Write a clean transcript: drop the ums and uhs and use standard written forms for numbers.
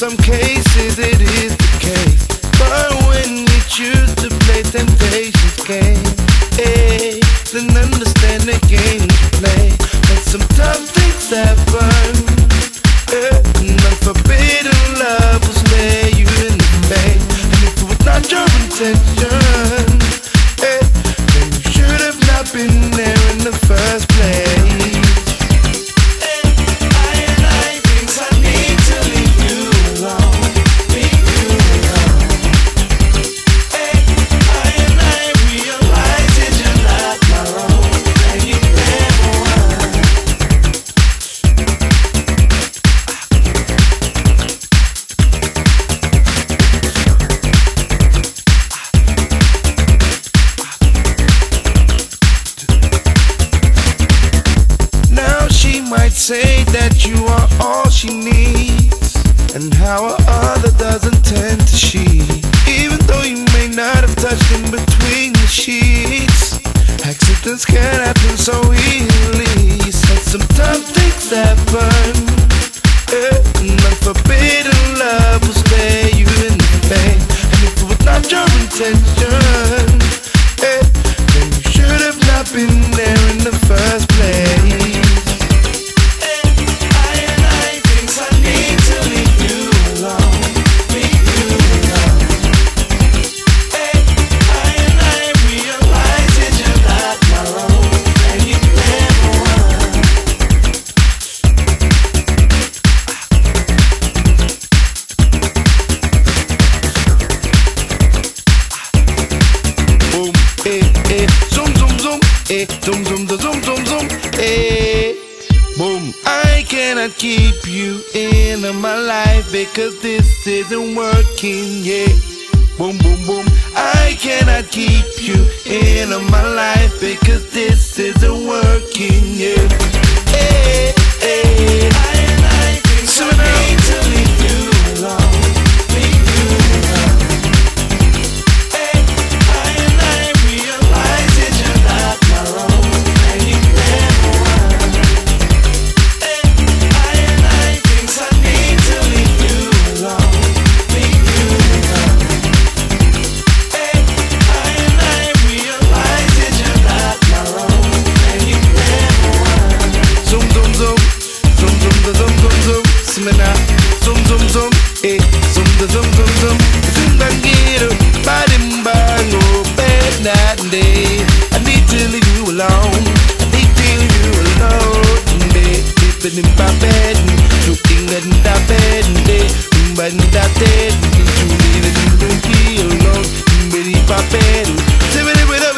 some cases it is the case, but when you choose to play temptation's game, eh, then understand the game you play. But sometimes things happen, and unforbidden love will slay you in the face. And if it was not your intention, then you should have not been there in the first place. Might say that you are all she needs, and how a other doesn't tend to cheat, even though you may not have touched in between the sheets. Accidents can happen so easily, but sometimes things happen, and unforbidden love will slay you in the face. And if it was not your intention, then you should have not been there in the first place. Zoom, zoom, zoom, zoom, zoom, zoom, eh. Boom. I cannot keep you in my life because this isn't working, yeah. Boom, boom, boom. I cannot keep you in my life because this isn't working, yeah. Eh, eh. Zoom, zoom, zoom, eh, zoom, zoom, zoom, zoom. Zumbangiru, badimbango, bad night and day. I need to leave you alone, I need to leave you alone. Dippin' in my bed, looking at the bed, but in that bed, you need to leave me alone. Dippin' in my bed,